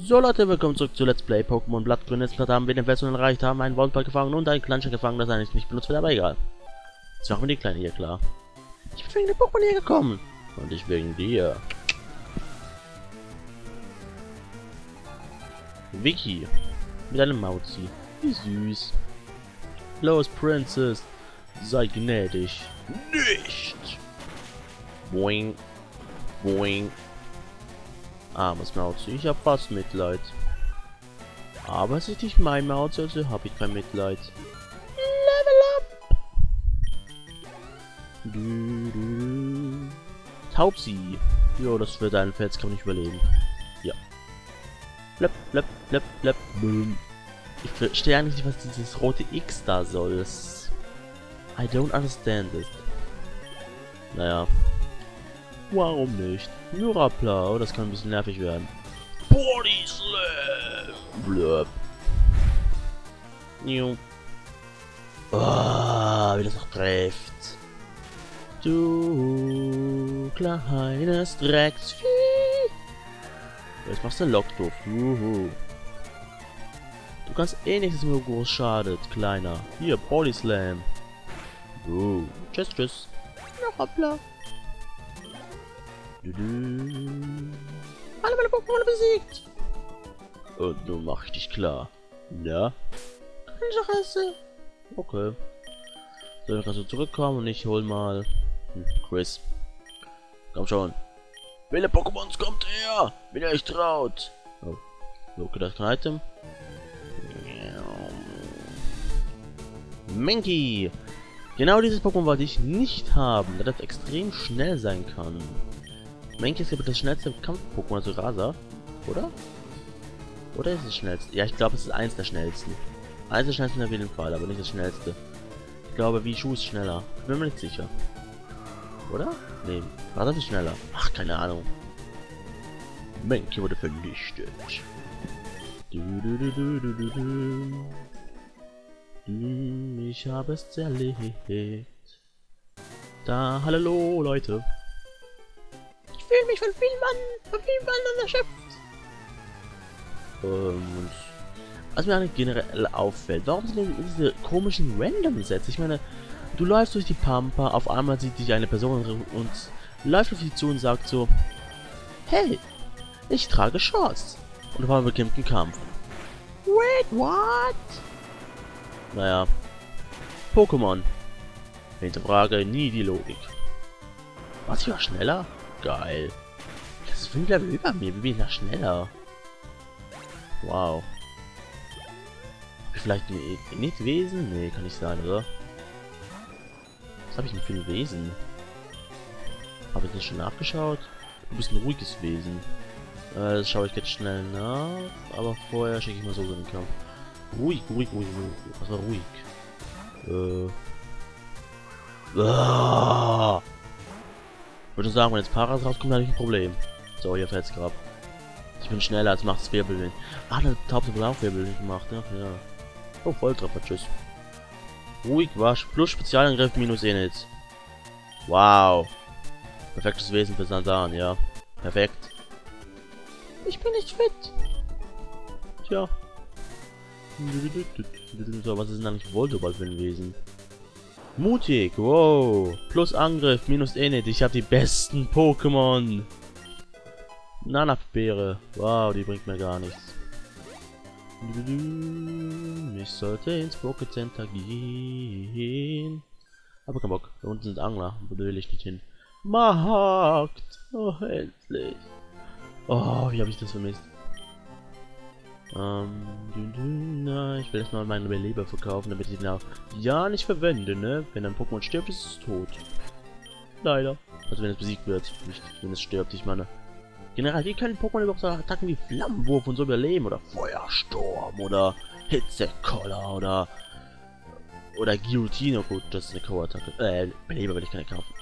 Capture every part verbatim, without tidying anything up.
So Leute, willkommen zurück zu Let's Play Pokémon Blattgrün. Jetzt haben wir den Fesseln erreicht, haben einen Wallpark gefangen und einen Klanscher gefangen, das eigentlich nicht benutzt wird, aber egal. Jetzt machen wir die Kleine hier klar. Ich bin wegen der Pokémon hier gekommen. Und ich wegen dir. Vicky. Mit einem Mauzi. Wie süß. Los, Princess. Sei gnädig. Nicht. Boing. Boing. Armes Mauzi, ich hab fast Mitleid. Aber es ist nicht mein Mauzi, also hab ich kein Mitleid. Level up! Du, du. Taubsi! Jo, das wird ein Fels, kann man nicht überleben. Ja. Blöp, blöp, blöp, blöp, boom. Ich verstehe eigentlich nicht, was dieses rote X da soll. Das I don't understand it. Naja. Warum nicht? Nurapla, oh, das kann ein bisschen nervig werden. Body Slam! Blöp. New. Ah, wie das noch trifft. Du kleines Drecksvieh. Jetzt machst du einen Lockduft. Juhu. Du kannst eh nichts, nur groß schadet, Kleiner. Hier, Body Slam. Du. Tschüss, tschüss. Nurapla. Du, du. Alle meine Pokémon besiegt! Und nun mach ich dich klar. Ja? Klasse. Okay. So, dann kannst du zurückkommen und ich hol mal... Hm, Chris. Komm schon. Viele Pokémons kommt her! Bin euch traut! Oh. Okay, das ist ein Item. Minky! Genau dieses Pokémon wollte ich nicht haben, da das extrem schnell sein kann. Minky ist glaube ich das schnellste Kampf-Pokémon, also Rasa, oder? Oder ist es das schnellste? Ja, ich glaube es ist eins der schnellsten. Eins der schnellsten auf jeden Fall, aber nicht das schnellste. Ich glaube, wie Schuh ist schneller. Ich bin mir nicht sicher. Oder? Nee, Rasa ist schneller. Ach, keine Ahnung. Minky wurde vernichtet. Du, du, du, du, du, du, du. Du, ich habe es zerlegt. Da, hallo Leute. Ich fühle mich von vielen an, von vielen anderen erschöpft. Und was mir eigentlich generell auffällt, warum sind denn diese komischen Random-Sets? Ich meine, du läufst durch die Pampa, auf einmal sieht dich eine Person und läuft auf dich zu und sagt so, hey, ich trage Shorts. Und auf einmal beginnt ein Kampf. Wait, what? Naja, Pokémon. Hinterfrage nie die Logik. Was, ich war schneller? Geil. Das ist fünf Level über mir. Wie bin ich da schneller? Wow. Hab ich vielleicht ein Init Wesen? Nee, kann nicht sein, oder? Was habe ich denn für ein Wesen? Habe ich das schon nachgeschaut? Du bist ein ruhiges Wesen. Äh, das schaue ich jetzt schnell nach. Aber vorher schicke ich mal so den Kampf. Ruhig, ruhig, ruhig, ruhig. Was war ruhig? Äh. Ah! Ich würde sagen, wenn jetzt Paras rauskommt, habe ich ein Problem. So, hier fällt's grad. Ich bin schneller, als macht es Wirbelwind. Ah, eine Taubsi hat auch Wirbelwind gemacht, ne? Ja. Oh, Volltreffer, tschüss. Ruhig, Wasch, plus Spezialangriff, minus Init. Wow. Perfektes Wesen für Sandan, ja. Perfekt. Ich bin nicht fit. Tja. So, was ist denn eigentlich Voltoball für ein Wesen? Mutig, wow. Plus Angriff, minus Init. Ich habe die besten Pokémon. Nanakbeere. Wow, die bringt mir gar nichts. Ich sollte ins Poké-Center gehen. Aber kein Bock. Da unten sind Angler. Da will ich nicht hin. Markt. Oh, endlich. Oh, wie habe ich das vermisst? Ähm, um, na, ich will jetzt mal meinen Beleber verkaufen, damit ich ihn auch ja nicht verwende, ne? Wenn ein Pokémon stirbt, ist es tot. Leider. Also wenn es besiegt wird, nicht wenn es stirbt, ich meine. Generell, wie können Pokémon überhaupt so Attacken wie Flammenwurf und so überleben? Oder Feuersturm oder Hitzekoller oder oder Guillotine. Gut, das ist eine K O-Attacke. Äh, Beleber will ich keine kaufen.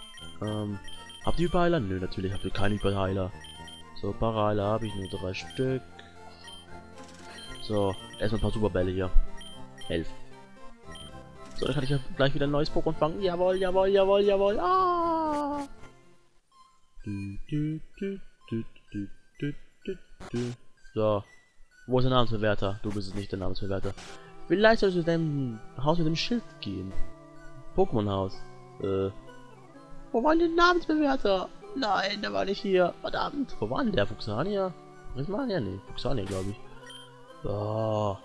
Ähm, habt ihr Überheiler? Nö, natürlich habt ihr keine Überheiler. So, Paraheiler habe ich nur drei Stück. So, erstmal ein paar Superbälle hier. Elf. So, dann kann ich ja gleich wieder ein neues Pokémon fangen. Jawohl, jawohl, jawohl, jawohl. Ah! So, Wo ist der Namensbewerter? Du bist es nicht, der Namensbewerter. Vielleicht solltest du deinem Haus mit dem Schild gehen. Pokémon-Haus. Äh. Wo war denn der Namensbewerter? Nein, der war nicht hier. Verdammt. Wo war denn der? Fuchsania? Prismania? Nee, Fuchsania, glaube ich. So.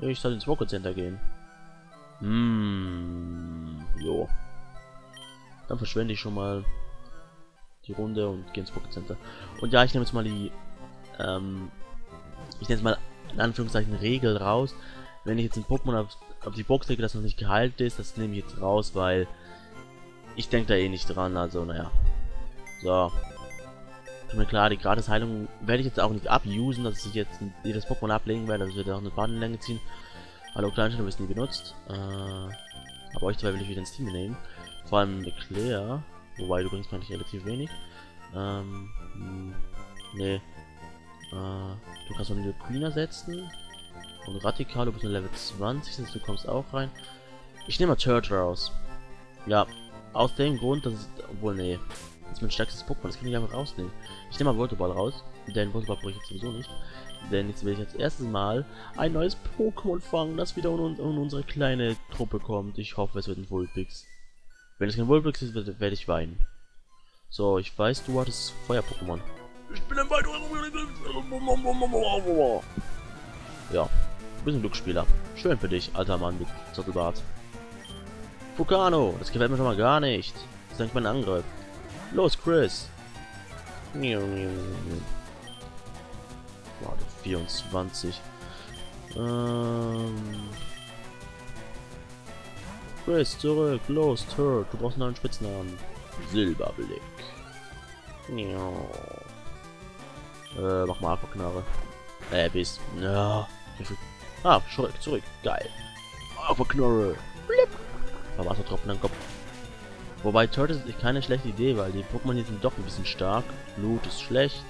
Ich soll ins Poké-Center gehen. Hm. Jo. Dann verschwende ich schon mal die Runde und gehe ins Poké-Center. Und ja, ich nehme jetzt mal die, ähm, ich nehme jetzt mal in Anführungszeichen Regel raus. Wenn ich jetzt ein Pokémon auf, auf die Box lege, das noch nicht geheilt ist, das nehme ich jetzt raus, weil ich denke da eh nicht dran, also naja. So. Ist mir klar, die Gratis-Heilung werde ich jetzt auch nicht abusen, dass ich jetzt jedes Pokémon ablegen werde, also wird auch eine Bahnlänge ziehen. Hallo Kleinstein, du bist nie benutzt. Äh, aber euch zwei will ich wieder ins Team nehmen. Vor allem Eclair, wobei du bringst eigentlich relativ wenig. Ähm, nee. Äh, du kannst noch eine Queen setzen. Und Radikal, du bist in Level zwanzig, sonst du kommst auch rein. Ich nehme mal Church raus. Ja, aus dem Grund, dass es, obwohl, nee. Das ist mein stärkstes Pokémon, das kann ich einfach rausnehmen. Ich nehme mal Voltoball raus, denn Voltoball brauche ich jetzt sowieso nicht. Denn jetzt will ich als erstes Mal ein neues Pokémon fangen, das wieder in, un in unsere kleine Truppe kommt. Ich hoffe, es wird ein Vulpix. Wenn es kein Vulpix ist, werde ich weinen. So, ich weiß, du hattest Feuer-Pokémon. Ich bin ein Wald. Ja, du bist ein Glücksspieler. Schön für dich, alter Mann mit Zottelbart. Fukano, das gefällt mir schon mal gar nicht. Das ist eigentlich mein Angriff. Los, Chris. Warte, vierundzwanzig. Ähm... Chris, zurück, los, Turd, du brauchst einen neuen Spitznamen. Silberblick. Äh, mach mal Aquaknarre. Äh, bist. Ja. Ah, zurück, zurück. Geil. Aquaknarre. Aber Wassertropfen am Kopf. Wobei Turd ist keine schlechte Idee, weil die Pokémon hier sind doch ein bisschen stark. Blut ist schlecht.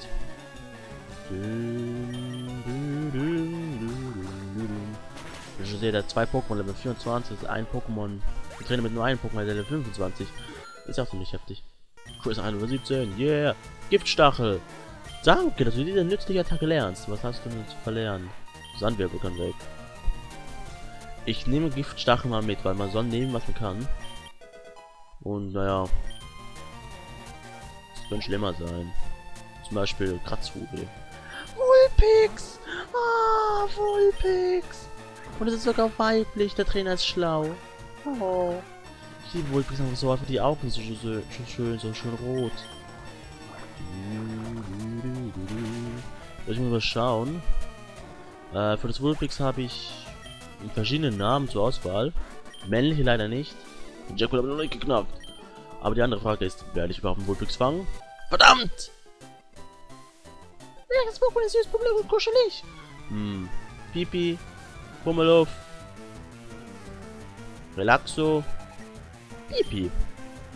Ich sehe da zwei Pokémon Level vierundzwanzig, ist ein Pokémon. Ich trainiere mit nur einem Pokémon Level fünfundzwanzig. Ist auch ziemlich heftig. Chris hundertsiebzehn, yeah! Giftstachel! Danke, dass du diese nützliche Attacke lernst. Was hast du denn zu verlernen? Sandwirbel kann weg. Ich nehme Giftstachel mal mit, weil man soll nehmen, was man kann. Und naja. Es könnte schlimmer sein. Zum Beispiel Kratzhubel. Vulpix! Ah, Vulpix! Und es ist sogar weiblich, der Trainer ist schlau. Oh. Ich liebe Vulpix einfach so, einfach die Augen so schön, schön, so schön rot. Ich muss mal schauen. Äh, für das Vulpix habe ich verschiedene Namen zur Auswahl. Männliche leider nicht. Den Jackal habe ich noch nicht geknackt. Aber die andere Frage ist, werde ich überhaupt einen Vulpix fangen? Verdammt! Ja, das Pokémon ist süß, Problem und kuschelig. Hm. Pipi. Pummeluff. Relaxo. Pipi.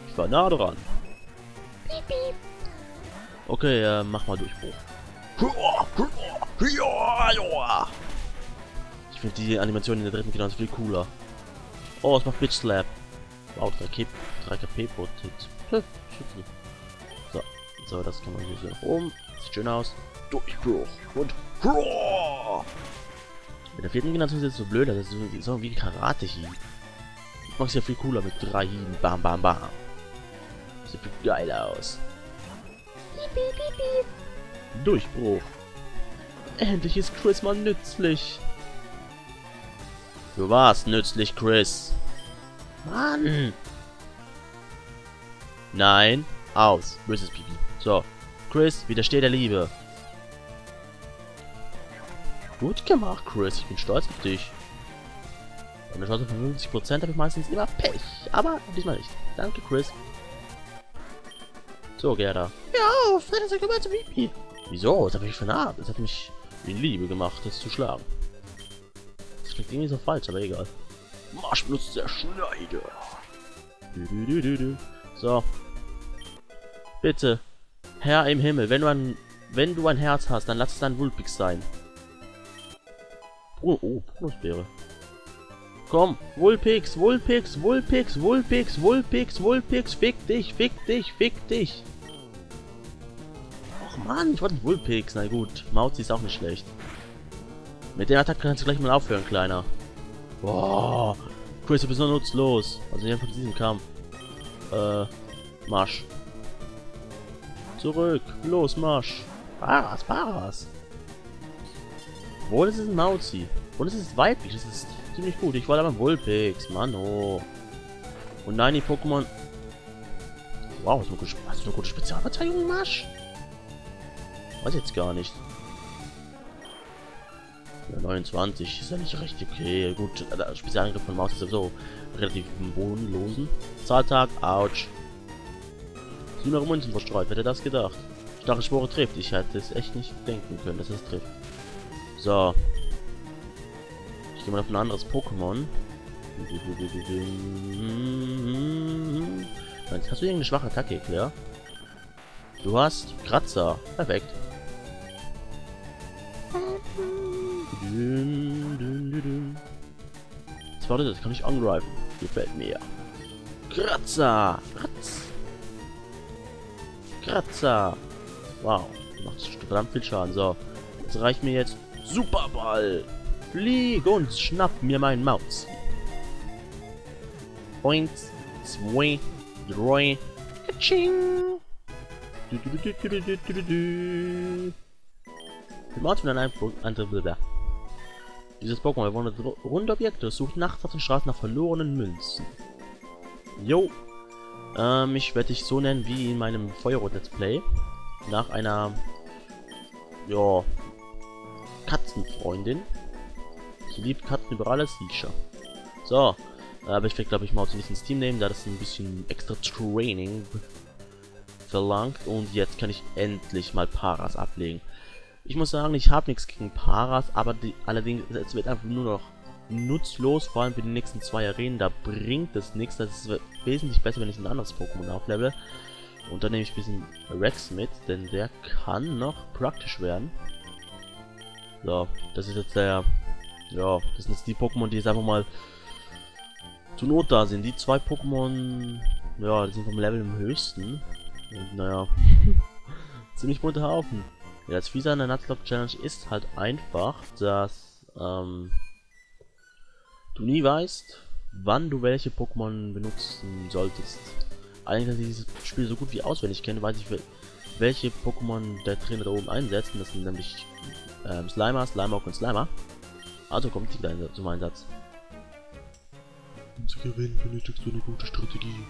Ich war nah dran. Pipi. Okay, äh, mach mal Durchbruch. Ich finde die Animation in der dritten Klasse viel cooler. Oh, es macht Bitch Slap. Wow, drei K P pro Hit. So, so, das kann man hier nach oben. Sieht schön aus. Durchbruch. Und. Mit der vierten Generation ist es so blöd, das ist so wie Karate-Hin. Ich mach's ja viel cooler mit drei Hin. Bam, bam, bam. Sieht viel geiler aus. Piep, piep, piep, piep. Durchbruch. Endlich ist Chris mal nützlich. Du warst nützlich, Chris. Mann. Nein. Aus. Böses Pipi. So. Chris, widersteht der Liebe. Gut gemacht, Chris. Ich bin stolz auf dich. Bei einer Chance von fünfzig Prozent habe ich meistens immer Pech. Aber diesmal nicht. Danke, Chris. So, Gerda. Ja, auf. Fred ist ja gemein zu Pipi. Wieso? Das hat mich vernarrt. Das hat mich in Liebe gemacht, das zu schlagen. Das klingt irgendwie so falsch, aber egal. Marschblitz der Schneider. Du, du, du, du, du. So. Bitte. Herr im Himmel, wenn du ein, wenn du ein Herz hast, dann lass es ein Vulpix sein. Oh, oh, Brunusbeere. Komm, Vulpix, Vulpix, Vulpix, Vulpix, Vulpix, Vulpix, fick dich, fick dich, fick dich. Och Mann, ich wollte einen Vulpix. Na gut, Mauzi ist auch nicht schlecht. Mit der Attacke kannst du gleich mal aufhören, Kleiner. Boah. Cool, ist sowieso nutzlos. Also hier von diesem Kampf. Äh, Marsch. Zurück. Los, Marsch. Paras, Paras. Wohl ist es ein Mauzi. Und es ist weiblich. Das ist ziemlich gut. Ich wollte aber Vulpix. Mann, oh. Und nein, die Pokémon... Wow, hast du eine gute Spezialverteidigung, Marsch? Weiß jetzt gar nicht. Ja, neunundzwanzig ist ja nicht richtig. Okay, gut. Der Spezialangriff von Maus ist ja so relativ bodenlosen. Zahltag, ouch. Nur noch Münzen verstreut, wer hätte das gedacht? Starre Spore trifft. Ich hätte es echt nicht denken können, dass es trifft. So. Ich gehe mal auf ein anderes Pokémon. Hast du irgendeine schwache Attacke, Claire? Du hast Kratzer. Perfekt. Das war das, kann ich angreifen. Gefällt mir. Kratzer! Kratz! Kratzer! Wow. Macht verdammt viel Schaden. So. Das reicht mir jetzt. Superball! Flieg und schnapp mir meinen Maus. Eins, zwei, drei. Katsching! Du, du, du, du, du, du, du, du. Die Maus von einem Antrieb. Dieses Pokémon erwandert runde Objekte, sucht nachts auf den Straßen nach verlorenen Münzen. Jo. Ähm, ich werde dich so nennen wie in meinem Feuerrot Let's Play. Nach einer. Ja. Katzenfreundin. Sie liebt Katzen über alles, sicher. So. Aber ich werde, glaube ich, mal zu ins Team nehmen, da das ein bisschen extra Training verlangt. Und jetzt kann ich endlich mal Paras ablegen. Ich muss sagen, ich habe nichts gegen Paras, aber die, allerdings, es wird einfach nur noch nutzlos, vor allem für die nächsten zwei Arenen, da bringt es nichts. Das ist wesentlich besser, wenn ich ein anderes Pokémon auflevel. Und dann nehme ich ein bisschen Rex mit, denn der kann noch praktisch werden. So, das ist jetzt der, ja, das sind jetzt die Pokémon, die jetzt einfach mal zur Not da sind. Die zwei Pokémon, ja, die sind vom Level im höchsten. Und naja, ziemlich bunter Haufen. Ja, das Fiese an der Nuzlocke Challenge ist halt einfach, dass ähm, du nie weißt, wann du welche Pokémon benutzen solltest. Allerdings, dass ich dieses Spiel so gut wie auswendig kenne, weiß ich, welche Pokémon der Trainer da oben einsetzt. Das sind nämlich ähm, Slimer, Slimeaug und Slimer. Also kommt die zum Einsatz. Um zu gewinnen, benötigst du eine gute Strategie.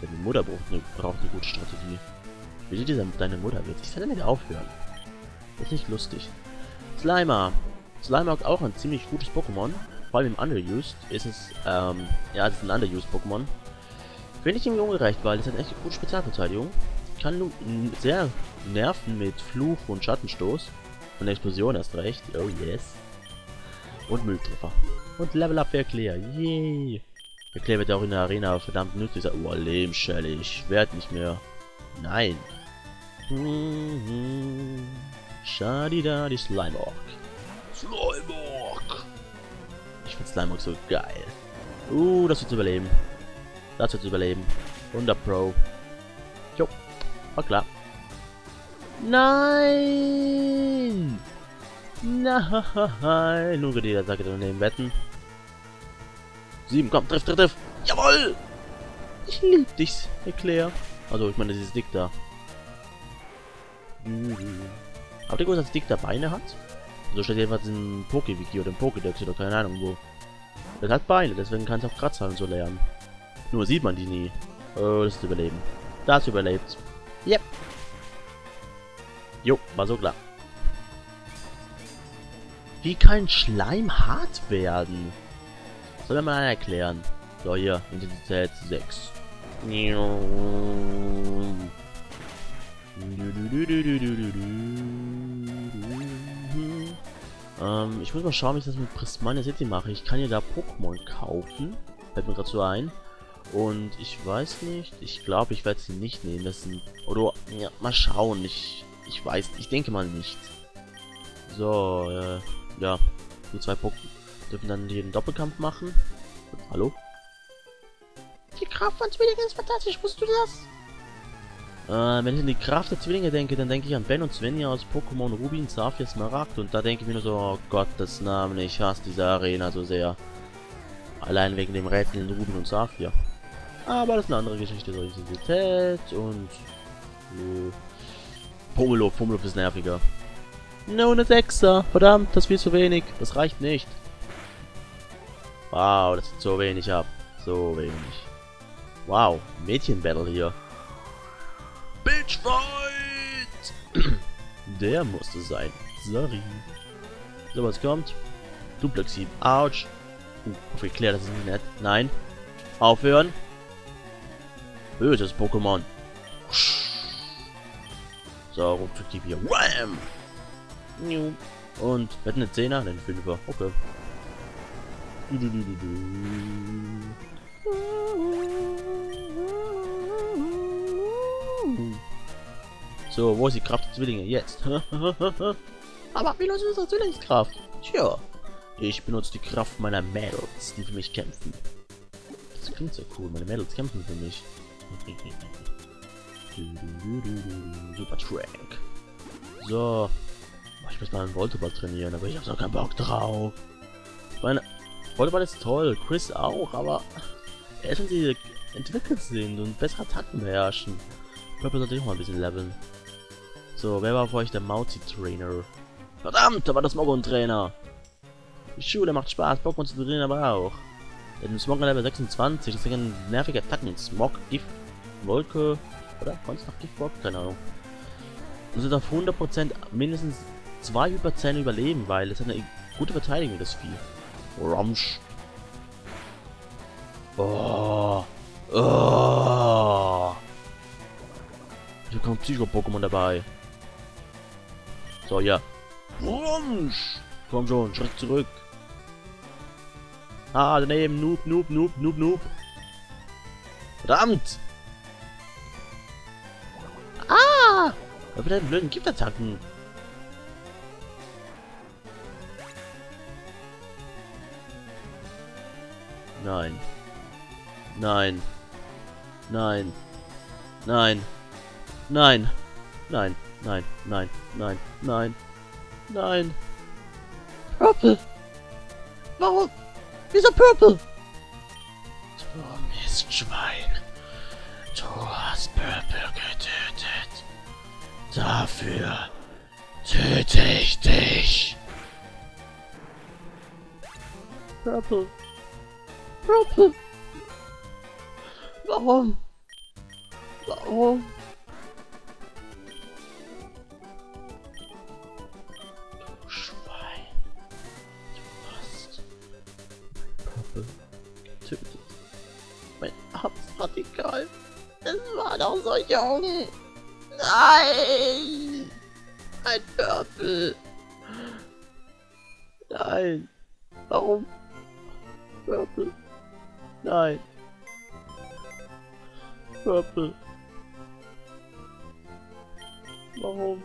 Deine Mutter braucht eine, braucht eine gute Strategie. Wie sieht dieser deine Mutter wird? Ich kann damit aufhören. Ist nicht lustig. Slimer. Slimer hat auch ein ziemlich gutes Pokémon. Vor allem im Underused ist es, ähm, ja, es ist ein Underused Pokémon. Finde ich ihm ungerecht, weil es hat echt eine gute Spezialverteidigung. Kann nun sehr nerven mit Fluch und Schattenstoß. Und Explosion erst recht. Oh yes. Und Mülltreffer. Und Level Up für Claire. Yay. Der Claire wird auch in der Arena verdammt nützlich sein. Oh, lebensschädlich. Wert nicht mehr. Nein. Mhm. Schadida, die Slimeaug. Slimeaug! Ich finde Slimeaug so geil. Uh, das wird's überleben. Das wird's überleben. hundert Pro. Jo, war klar. Nein! Nein! Nur die Attacke daneben wetten. sieben, komm, triff, triff, triff! Jawoll! Ich lieb dich, Eclair. Also, ich meine, dieses Dick da. Habt ihr gewusst, dass Dick da Beine hat? So steht jedenfalls im Poké-Wiki oder im Pokédex oder keine Ahnung wo. Das hat Beine, deswegen kann es auch Kratzer und so lernen. Nur sieht man die nie. Oh, das ist Überleben. Das überlebt. Yep. Jo, war so klar. Wie kann Schleim hart werden? Das soll mir mal einer erklären. So, hier, Intensität sechs. Ähm, ich muss mal schauen, wie ich das mit Prismania City mache. Ich kann hier da Pokémon kaufen. Fällt mir gerade so ein. Und ich weiß nicht. Ich glaube, ich werde sie nicht nehmen. Das sind, oder ja, mal schauen. Ich, ich weiß. Ich denke mal nicht. So, äh, ja. Die zwei Pokémon dürfen dann den Doppelkampf machen. Hallo? Die Kraft von Zwillingen ist fantastisch. Wusstest du das? Äh, wenn ich an die Kraft der Zwillinge denke, dann denke ich an Ben und Svenja aus Pokémon Rubin, Saphir, Smaragd. Und da denke ich mir nur so, oh Gottes Namen, ich hasse diese Arena so sehr. Allein wegen dem Rätsel in Rubin und Saphir. Aber das ist eine andere Geschichte, so Intensität und... Äh, Pummelup, Pummelup ist nerviger. No, eine Sechser. Verdammt, das ist viel zu wenig. Das reicht nicht. Wow, das ist so wenig ab. So wenig. Wow, Mädchenbattle hier. Bitchfight! Der musste sein. Sorry. So, was kommt? Duplex sieben. Autsch. Uh, aufgeklärt, das ist nicht nett. Nein. Aufhören. Böses Pokémon. So, ruckzuck die hier. Wham! Und wird eine Zehner, dann Fünfer. Okay. Du, du, du, du, du. So, wo ist die Kraft der Zwillinge? Jetzt. Aber wie los ist das Zwillingskraft? Tja, ich benutze die Kraft meiner Mädels, die für mich kämpfen. Das klingt so cool, meine Mädels kämpfen für mich. Super Trank. So. Ich muss mal einen Voltoball trainieren, aber ich habe noch keinen Bock drauf. Ich meine, Voltoball ist toll, Chris auch, aber erst wenn sie entwickelt sind und bessere Attacken beherrschen. Purple sollte ich auch mal ein bisschen leveln. So, wer war für euch der Mauzi-Trainer? Verdammt, da war das Smogon-Trainer! Die Schule macht Spaß, Pokémon zu trainieren aber auch. Denn Smogon Level sechsundzwanzig, das sind nervige Attacken. Smog, Gift, Wolke, oder? Konntest du noch Gift Bock? Keine Ahnung. Und sind auf hundert Prozent mindestens zwei über zehn überleben, weil es hat eine gute Verteidigung, das Vieh. Romsch. Oh. Oh. Ich habe kein Psycho-Pokémon dabei. So, ja. Romsch. Komm schon, Schritt zurück. Ah, daneben. Noob, noob, noob, noob, noob. Verdammt. Ah. Da wird einen blöden Giftattacken. Nein. Nein. Nein. Nein. Nein. Nein. Nein. Nein. Nein. Nein. Nein. Purple. Warum? Wieso Purple? Du Mistschwein. Du hast Purple getötet. Dafür töte ich dich. Purple. Purple. Warum? Warum? Du Schwein. Du hast mein Purple getötet. Mein Abspartikal. Es war doch so jung. Nein! Mein Purple. Nein. Warum? Purple. Nein. Purple. Warum?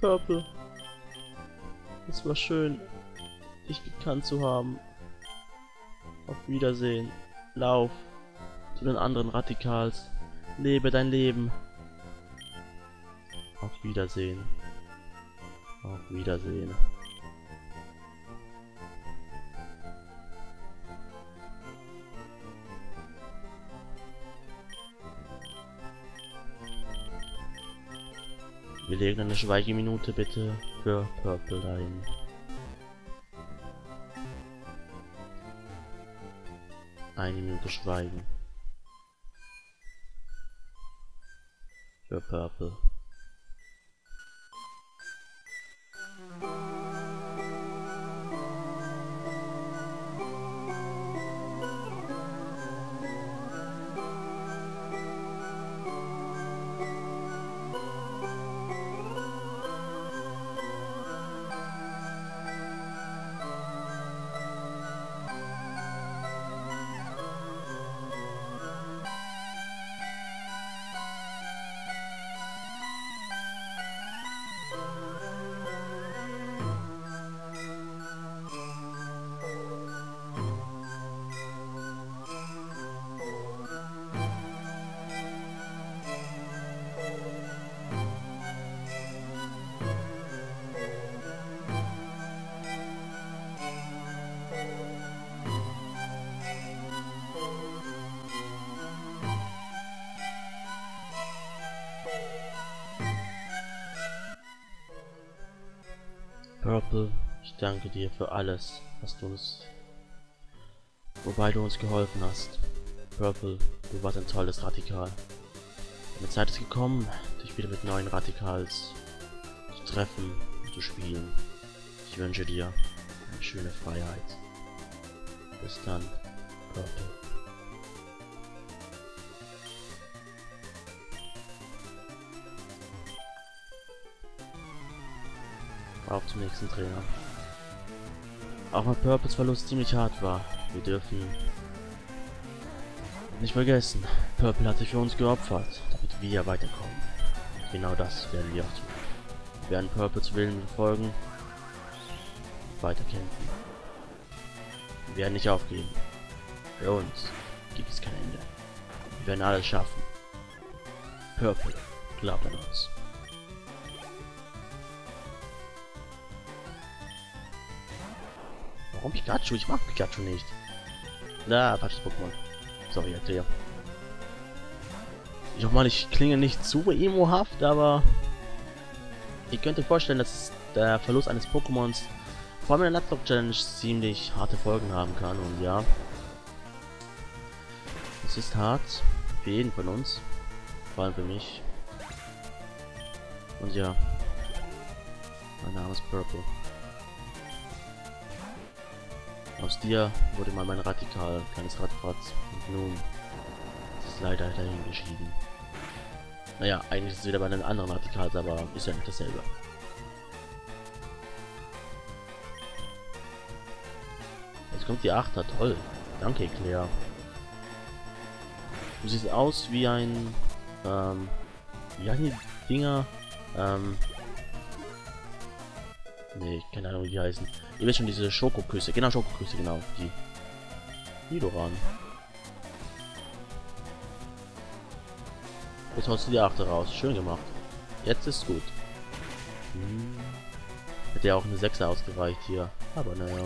Purple. Es war schön, dich gekannt zu haben. Auf Wiedersehen. Lauf zu den anderen Radikals. Lebe dein Leben. Auf Wiedersehen. Auf Wiedersehen. Wir legen eine Schweigeminute bitte für Purple ein. Eine Minute Schweigen. Für Purple. Purple, ich danke dir für alles, was du uns, wobei du uns geholfen hast. Purple, du warst ein tolles Radikal. Eine Zeit ist gekommen, dich wieder mit neuen Radikals zu treffen und zu spielen. Ich wünsche dir eine schöne Freiheit. Bis dann, Purple. Auf zum nächsten Trainer. Auch mein Purples Verlust ziemlich hart war. Wir dürfen nicht vergessen, Purple hat sich für uns geopfert, damit wir weiterkommen. Und genau das werden wir auch tun. Wir werden Purples Willen folgen und weiterkämpfen. Wir werden nicht aufgeben. Für uns gibt es kein Ende. Wir werden alles schaffen. Purple, glaubt an uns. Warum Pikachu? Ich mag Pikachu nicht. Na, ah, falsches Pokémon. Sorry, Alter. Ich hoffe mal, ich klinge nicht zu emohaft, aber ihr könnt euch vorstellen, dass der Verlust eines Pokémons vor allem in der Nuzlocke Challenge ziemlich harte Folgen haben kann. Und ja, es ist hart für jeden von uns, vor allem für mich. Und ja, mein Name ist Purple. Aus dir wurde mal mein Radikal, kleines Rattfratz, und nun ist es leider dahingeschieden. Naja, eigentlich ist es wieder bei einem anderen Radikal, aber ist ja nicht dasselbe. Jetzt kommt die Achter, toll. Danke, Claire. Du siehst aus wie ein, ähm, wie heißen die Dinger, ähm, nee, keine Ahnung, wie die heißen. Ihr wisst schon, diese Schokoküsse. Genau, Schokoküsse, genau. Die. Nidoran. Jetzt haust du die Achter raus. Schön gemacht. Jetzt ist gut. Hm. Hätte ja auch eine Sechser ausgereicht hier. Aber naja.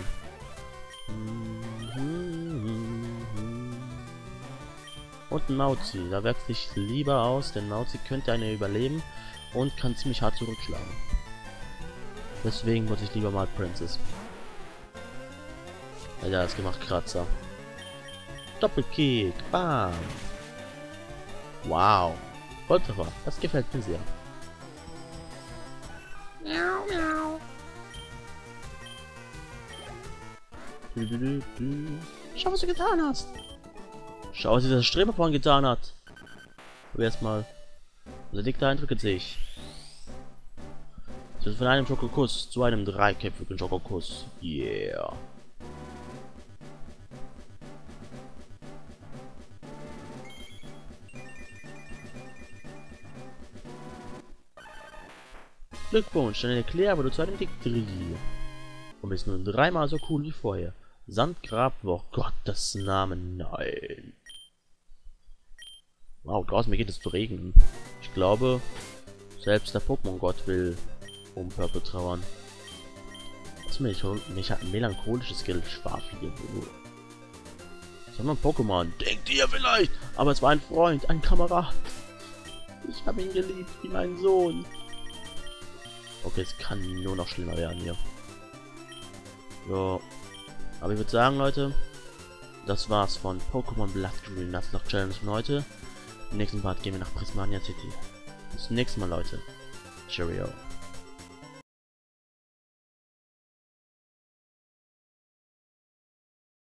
Und Mauzi. Da wächst sich lieber aus, denn Mauzi könnte eine überleben und kann ziemlich hart zurückschlagen. Deswegen muss ich lieber mal Princess. Alter, das gemacht Kratzer. Doppelkick. Bam. Wow. Volltreffer. Das gefällt mir sehr. Miau, miau. Du, du, du, du. Schau, was du getan hast. Schau, was dieser Streber vorhin getan hat. Probier erstmal. Unser dicker Eindruck in sich. Von einem Schokokuss zu einem dreiköpfigen Schokokuss. Yeah. Glückwunsch, deine Claire aber du zu einem Dick drei. Und bist nun dreimal so cool wie vorher. Sandgrabwoch, Gottes Namen, nein. Wow, draußen mir geht es zu regnen. Ich glaube, selbst der Pokémon-Gott will um Purple trauern. Das melancholisches Geschwafel hier. Sondern Pokémon, denkt ihr vielleicht, aber es war ein Freund, ein Kamerad. Ich habe ihn geliebt wie meinen Sohn. Okay, es kann nur noch schlimmer werden hier. So. Aber ich würde sagen, Leute, das war's von Pokémon Blattgrün, das noch Challenge von heute. Im nächsten Part gehen wir nach Prismania City. Bis zum nächsten Mal, Leute. Cheerio.